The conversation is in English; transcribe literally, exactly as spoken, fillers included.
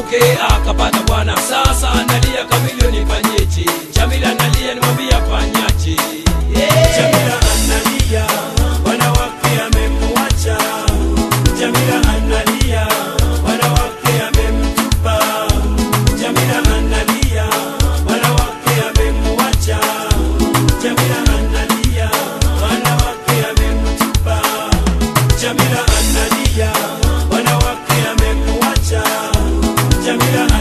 Mke akapata bwana, sasa analia kamilio nifanyeje? Jamila analia nimwambia fanyaje? Yeah. Jamila analia bwana wake amemwacha. Jamila analia bwana wake amemtupa. Jamila analia bwana wake amemwacha. Jamila analia bwana wake amemtupa. Jamila analia bwana wake amemwacha. Jamila analia.